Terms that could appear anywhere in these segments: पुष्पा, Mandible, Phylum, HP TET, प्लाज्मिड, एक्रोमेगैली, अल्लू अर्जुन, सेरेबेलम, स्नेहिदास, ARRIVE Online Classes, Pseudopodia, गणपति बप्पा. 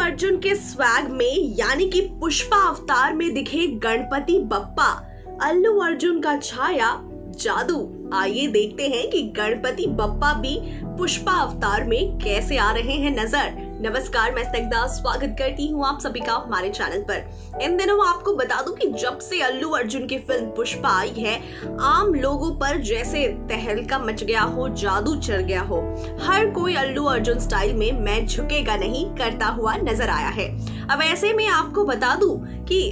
अर्जुन के स्वैग में यानी कि पुष्पा अवतार में दिखे गणपति बप्पा, अल्लू अर्जुन का छाया जादू। आइए देखते हैं कि गणपति बप्पा भी पुष्पा अवतार में कैसे आ रहे हैं नजर। नमस्कार, मैं स्नेहिदास स्वागत करती हूँ आप सभी का हमारे चैनल पर। इन दिनों आपको बता दूं कि जब से अल्लू अर्जुन की फिल्म पुष्पा आई है, आम लोगों पर जैसे तहलका मच गया हो, जादू चढ़ गया हो। हर कोई अल्लू अर्जुन स्टाइल में मैं झुकेगा नहीं करता हुआ नजर आया है। अब ऐसे में आपको बता दूं कि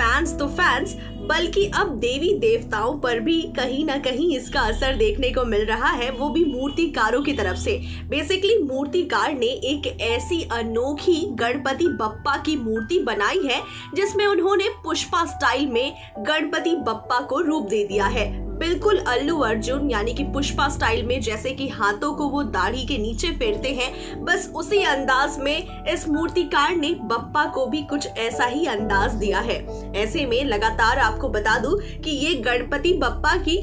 फैंस तो फैंस बल्कि अब देवी देवताओं पर भी कहीं ना कहीं इसका असर देखने को मिल रहा है, वो भी मूर्तिकारों की तरफ से। बेसिकली मूर्तिकार ने एक ऐसी अनोखी गणपति बप्पा की मूर्ति बनाई है जिसमें उन्होंने पुष्पा स्टाइल में गणपति बप्पा को रूप दे दिया है। बिल्कुल अल्लू अर्जुन यानी कि पुष्पा स्टाइल में जैसे कि हाथों को वो दाढ़ी के नीचे फेरते हैं, बस उसी अंदाज में इस मूर्तिकार ने बप्पा को भी कुछ ऐसा ही अंदाज दिया है। ऐसे में लगातार आपको बता दूं कि ये गणपति बप्पा की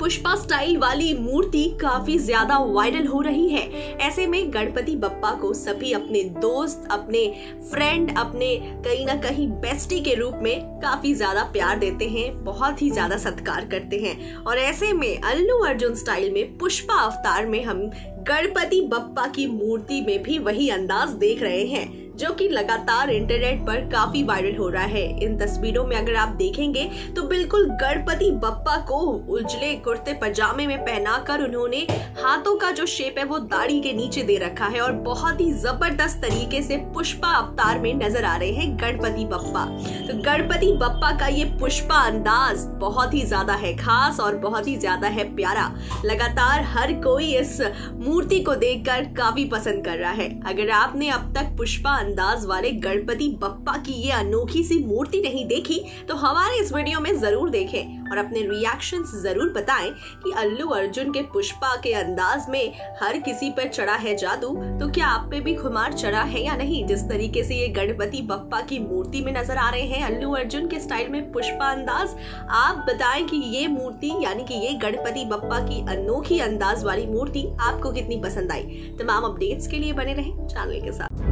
पुष्पा स्टाइल वाली मूर्ति काफी ज्यादा वायरल हो रही है। ऐसे में गणपति बप्पा को सभी अपने दोस्त, अपने फ्रेंड, अपने कहीं ना कहीं बेस्टी के रूप में काफी ज्यादा प्यार देते हैं, बहुत ही ज्यादा सत्कार करते हैं। और ऐसे में अल्लू अर्जुन स्टाइल में पुष्पा अवतार में हम गणपति बप्पा की मूर्ति में भी वही अंदाज देख रहे हैं जो कि लगातार इंटरनेट पर काफी वायरल हो रहा है। इन तस्वीरों में अगर आप देखेंगे तो बिल्कुल गणपति बप्पा को उजले कुर्ते पजामे में पहनाकर उन्होंने हाथों का जो शेप है वो दाढ़ी के नीचे दे रखा है और बहुत ही जबरदस्त तरीके से पुष्पा अवतार में नजर आ रहे हैं गणपति बप्पा। तो गणपति बप्पा का ये पुष्पा अंदाज बहुत ही ज्यादा है खास और बहुत ही ज्यादा है प्यारा। लगातार हर कोई इस मूर्ति को देखकर काफी पसंद कर रहा है। अगर आपने अब तक पुष्पा अंदाज वाले गणपति बप्पा की ये अनोखी सी मूर्ति नहीं देखी तो हमारे इस वीडियो में जरूर देखें और अपने रिएक्शंस जरूर बताएं कि अल्लू अर्जुन के पुष्पा के अंदाज में हर किसी पर चढ़ा है जादू, तो क्या आप पे भी खुमार चढ़ा है या नहीं। जिस तरीके से ये गणपति बप्पा की मूर्ति में नजर आ रहे हैं अल्लू अर्जुन के स्टाइल में पुष्पा अंदाज, आप बताएं कि ये मूर्ति यानी कि ये गणपति बप्पा की अनोखी अंदाज वाली मूर्ति आपको कितनी पसंद आई। तमाम अपडेट्स के लिए बने रहें चैनल के साथ।